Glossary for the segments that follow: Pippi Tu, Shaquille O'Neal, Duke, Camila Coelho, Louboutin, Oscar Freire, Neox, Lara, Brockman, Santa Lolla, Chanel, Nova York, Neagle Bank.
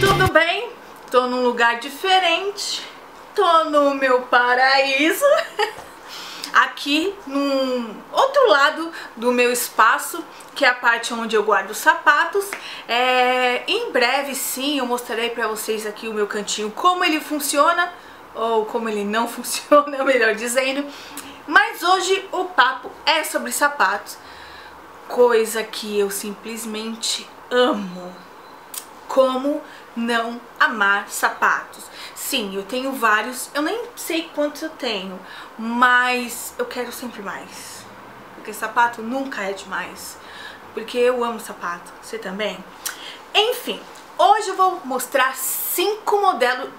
Tudo bem? Tô num lugar diferente, tô no meu paraíso, aqui num outro lado do meu espaço, que é a parte onde eu guardo os sapatos. Em breve, sim, eu mostrarei pra vocês aqui o meu cantinho, como ele funciona, ou como ele não funciona, melhor dizendo. Mas hoje o papo é sobre sapatos, coisa que eu simplesmente amo. Como não amar sapatos? Sim, eu tenho vários, eu nem sei quantos eu tenho, mas eu quero sempre mais. Porque sapato nunca é demais. Porque eu amo sapato, você também? Enfim, hoje eu vou mostrar 5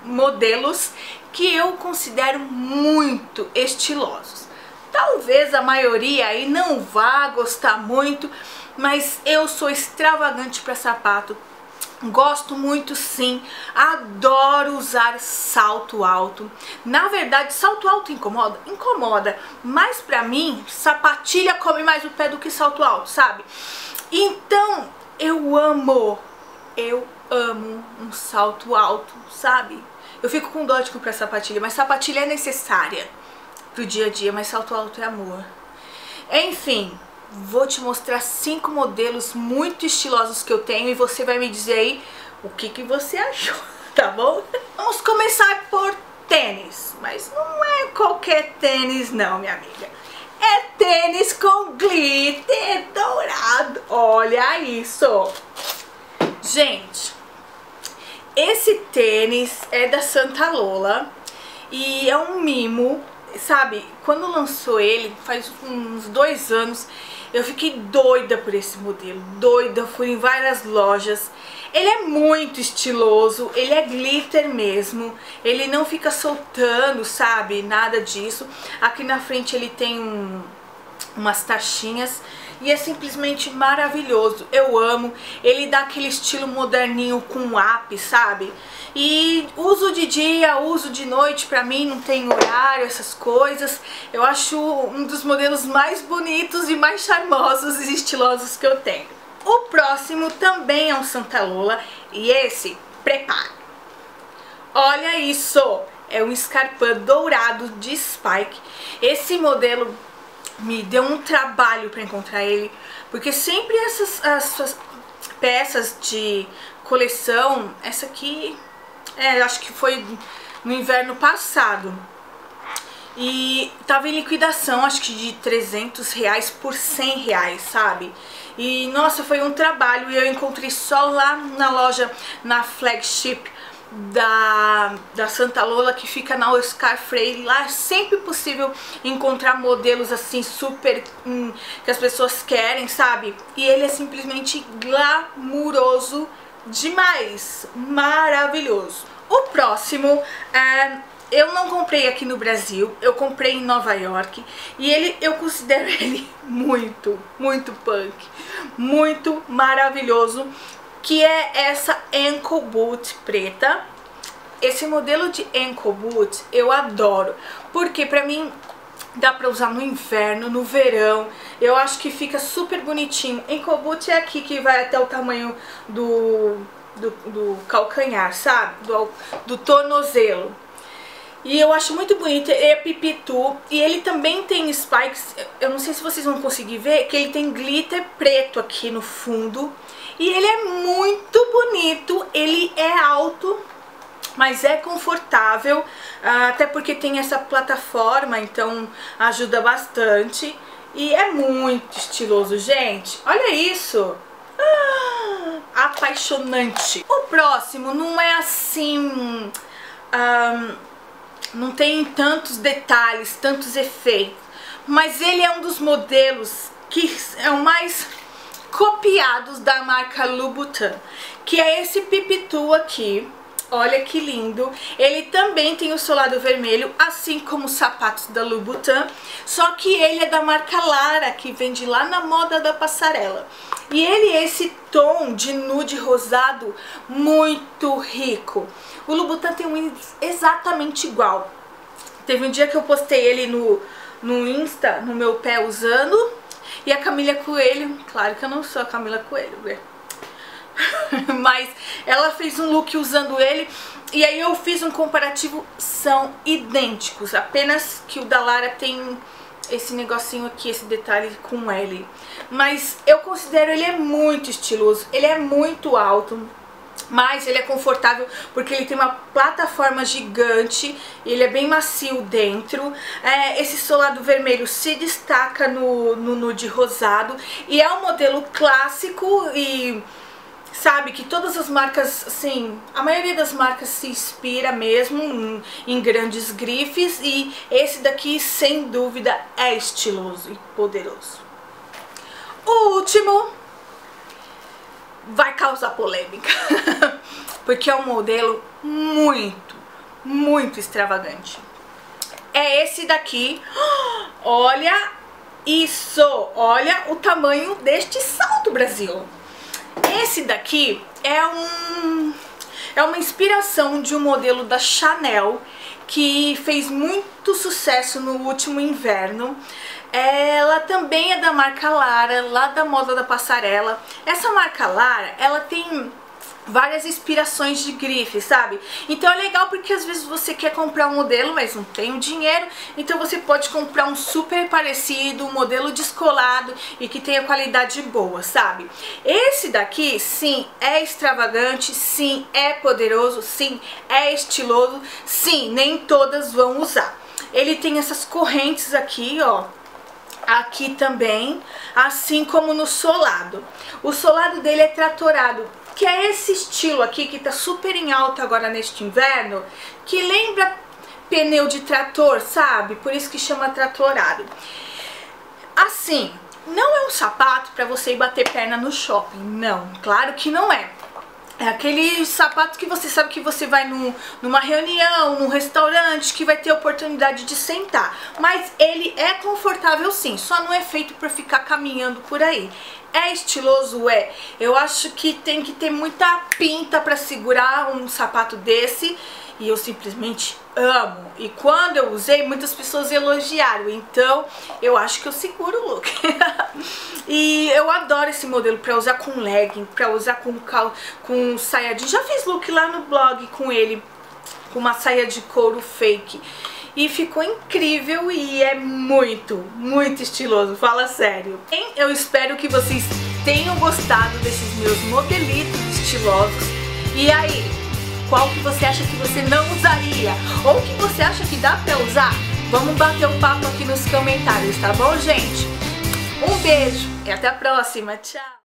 modelos que eu considero muito estilosos. Talvez a maioria aí não vá gostar muito, mas eu sou extravagante para sapato. Gosto muito, sim, adoro usar salto alto. Na verdade, salto alto incomoda? Incomoda, mas pra mim, sapatilha come mais o pé do que salto alto, sabe? Então, eu amo um salto alto, sabe? Eu fico com dó de comprar sapatilha, mas sapatilha é necessária pro dia a dia, mas salto alto é amor. Enfim, vou te mostrar 5 modelos muito estilosos que eu tenho e você vai me dizer aí o que você achou, tá bom? Vamos começar por tênis, mas não é qualquer tênis não, minha amiga. É tênis com glitter dourado, olha isso! Gente, esse tênis é da Santa Lolla e é um mimo, sabe? Quando lançou ele, faz uns 2 anos... eu fiquei doida por esse modelo, doida, fui em várias lojas. Ele é muito estiloso, ele é glitter mesmo, ele não fica soltando, sabe, nada disso. Aqui na frente ele tem umas tachinhas e é simplesmente maravilhoso, eu amo. Ele dá aquele estilo moderninho com up, sabe? E uso de dia, uso de noite, pra mim não tem horário, essas coisas. Eu acho um dos modelos mais bonitos e mais charmosos e estilosos que eu tenho. O próximo também é um Santa Lolla e esse, prepara. Olha isso, é um escarpão dourado de spike. Esse modelo me deu um trabalho pra encontrar ele, porque sempre essas peças de coleção, essa aqui... acho que foi no inverno passado. E tava em liquidação, acho que de R$300 por R$100, sabe? E nossa, foi um trabalho e eu encontrei só lá na loja, na flagship da Santa Lolla, que fica na Oscar Freire. Lá é sempre possível encontrar modelos assim super que as pessoas querem, sabe? E ele é simplesmente glamuroso demais, maravilhoso. O próximo, eu não comprei aqui no Brasil, eu comprei em Nova York e eu considero ele muito, muito punk, muito maravilhoso, que é essa ankle boot preta. Esse modelo de ankle boot eu adoro, porque pra mim dá pra usar no inverno, no verão. Eu acho que fica super bonitinho. Ankle boot é aqui que vai até o tamanho do calcanhar, sabe? Do tornozelo. E eu acho muito bonito. É Pippi Tu. E ele também tem spikes. Eu não sei se vocês vão conseguir ver, que ele tem glitter preto aqui no fundo. E ele é muito bonito. Ele é alto, mas é confortável, até porque tem essa plataforma, então ajuda bastante. E é muito estiloso, gente. Olha isso! Apaixonante! O próximo não é assim... não tem tantos detalhes, tantos efeitos, mas ele é um dos modelos que é o mais copiados da marca Louboutin, que é esse Pippi Tu aqui. Olha que lindo! Ele também tem o solado vermelho, assim como os sapatos da Louboutin, só que ele é da marca Lara, que vende lá na moda da passarela. E ele é esse tom de nude rosado muito rico. O Louboutin tem um exatamente igual. Teve um dia que eu postei ele no Insta, no meu pé usando, e a Camila Coelho, claro que eu não sou a Camila Coelho, né? mas ela fez um look usando ele, e aí eu fiz um comparativo, são idênticos, apenas que o da Lara tem esse negocinho aqui, esse detalhe com L. Mas eu considero ele é muito estiloso, ele é muito alto, mas ele é confortável porque ele tem uma plataforma gigante, ele é bem macio dentro. Esse solado vermelho se destaca no nude rosado, e é um modelo clássico e... sabe que todas as marcas, assim, a maioria das marcas se inspira mesmo em grandes grifes, e esse daqui, sem dúvida, é estiloso e poderoso. O último vai causar polêmica, porque é um modelo muito, muito extravagante. É esse daqui, olha isso, olha o tamanho deste salto, Brasil! Esse daqui é uma inspiração de um modelo da Chanel que fez muito sucesso no último inverno. Ela também é da marca Lara, lá da moda da passarela. Essa marca Lara, ela tem várias inspirações de grife, sabe? Então é legal porque às vezes você quer comprar um modelo, mas não tem o dinheiro, então você pode comprar um super parecido, um modelo descolado e que tenha qualidade boa, sabe? Esse daqui, sim, é extravagante, sim, é poderoso, sim, é estiloso, sim, nem todas vão usar. Ele tem essas correntes aqui, ó, aqui também, assim como no solado. O solado dele é tratorado, que é esse estilo aqui que tá super em alta agora neste inverno, que lembra pneu de trator, sabe? Por isso que chama tratorado. Assim, não é um sapato pra você ir bater perna no shopping, não, claro que não é. É aquele sapato que você sabe que você vai numa reunião, num restaurante, que vai ter oportunidade de sentar. Mas ele é confortável sim, só não é feito pra ficar caminhando por aí. É estiloso, é. Eu acho que tem que ter muita pinta pra segurar um sapato desse. E eu simplesmente amo. E quando eu usei, muitas pessoas elogiaram. Então, eu acho que eu seguro o look. E eu adoro esse modelo pra usar com legging, pra usar com saia de... Já fiz look lá no blog com ele, com uma saia de couro fake. E ficou incrível e é muito, muito estiloso, fala sério. Bem, eu espero que vocês tenham gostado desses meus modelitos estilosos. E aí... qual que você acha que você não usaria? Ou que você acha que dá pra usar? Vamos bater um papo aqui nos comentários, tá bom, gente? Um beijo e até a próxima. Tchau!